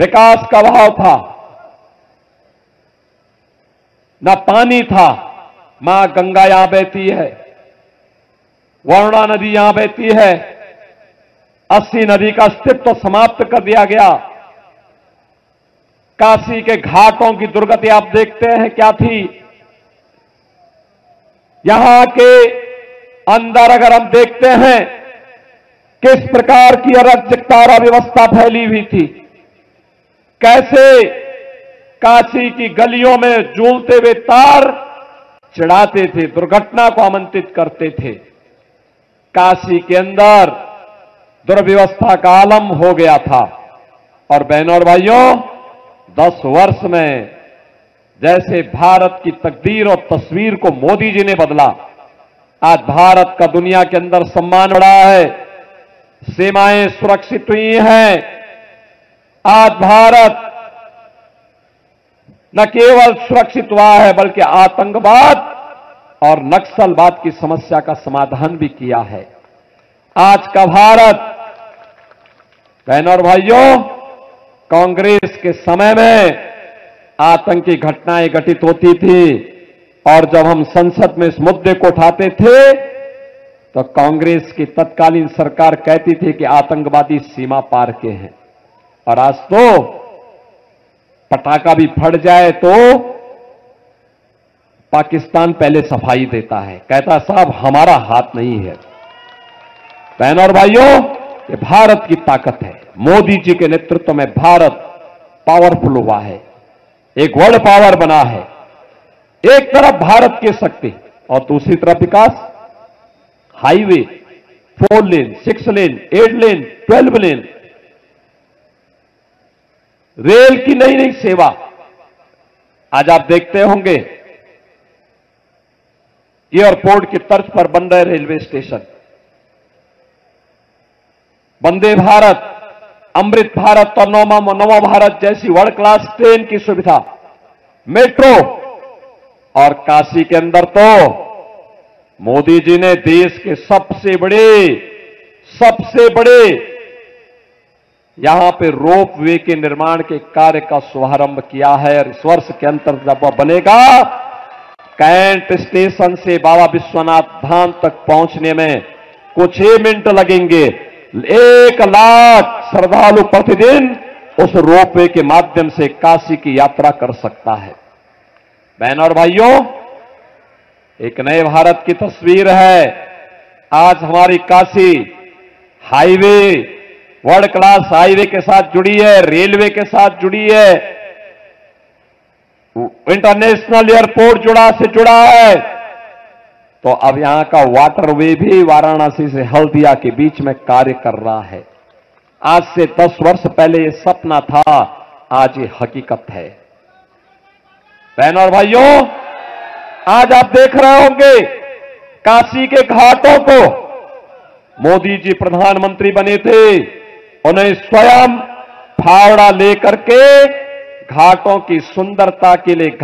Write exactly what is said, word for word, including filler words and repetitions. विकास का अभाव था, ना पानी था। मां गंगा यहां बहती है, वरुणा नदी यहां बहती है, अस्सी नदी का अस्तित्व समाप्त कर दिया गया। काशी के घाटों की दुर्गति आप देखते हैं क्या थी। यहां के अंदर अगर हम देखते हैं किस प्रकार की अराजकता और अव्यवस्था फैली हुई थी, कैसे काशी की गलियों में झूलते हुए तार चढ़ाते थे, दुर्घटना को आमंत्रित करते थे। काशी के अंदर दुर्व्यवस्था का आलम हो गया था। और बहनों और भाइयों, दस वर्ष में जैसे भारत की तकदीर और तस्वीर को मोदी जी ने बदला, आज भारत का दुनिया के अंदर सम्मान बढ़ा है, सीमाएं सुरक्षित हुई हैं। आज भारत न केवल सुरक्षित हुआ है बल्कि आतंकवाद और नक्सलवाद की समस्या का समाधान भी किया है। आज का भारत बहनों और भाइयों, कांग्रेस के समय में आतंकी घटनाएं घटित होती थी और जब हम संसद में इस मुद्दे को उठाते थे तो कांग्रेस की तत्कालीन सरकार कहती थी कि आतंकवादी सीमा पार के हैं। और आज तो पटाखा भी फट जाए तो पाकिस्तान पहले सफाई देता है, कहता है साहब हमारा हाथ नहीं है। बहनों और भाइयों, ये भारत की ताकत है। मोदी जी के नेतृत्व में भारत पावरफुल हुआ है, एक वर्ल्ड पावर बना है। एक तरफ भारत की शक्ति और दूसरी तरफ विकास। Highway four lane, six lane, eight lane, twelve lane, rail की नई नई सेवा। आज आप देखते होंगे एयरपोर्ट की तर्ज पर बन रहे रेलवे स्टेशन। वंदे भारत, अमृत भारत और नव भारत जैसी वर्ल्ड क्लास ट्रेन की सुविधा, मेट्रो। और काशी के अंदर तो मोदी जी ने देश के सबसे बड़े सबसे बड़े यहां पे रोप वे के निर्माण के कार्य का शुभारंभ किया है। और इस वर्ष के अंतर जब वह बनेगा, कैंट स्टेशन से बाबा विश्वनाथ धाम तक पहुंचने में कुछ ही मिनट लगेंगे। एक लाख श्रद्धालु प्रतिदिन उस रोपवे के माध्यम से काशी की यात्रा कर सकता है। बहनों और भाइयों, एक नए भारत की तस्वीर है। आज हमारी Kashi highway, world class highway के साथ जुड़ी है, रेलवे के साथ जुड़ी है, इंटरनेशनल एयरपोर्ट जुड़ा से जुड़ा है। तो अब यहां का वाटरवे भी वाराणसी से हल्दिया के बीच में कार्य कर रहा है। आज से दस वर्ष पहले यह सपना था, आज ये हकीकत है। बहनों और भाइयों, आज आप देख रहे होंगे काशी के घाटों को। मोदी जी प्रधानमंत्री बने थे, उन्हें स्वयं फावड़ा लेकर के घाटों की सुंदरता के लिए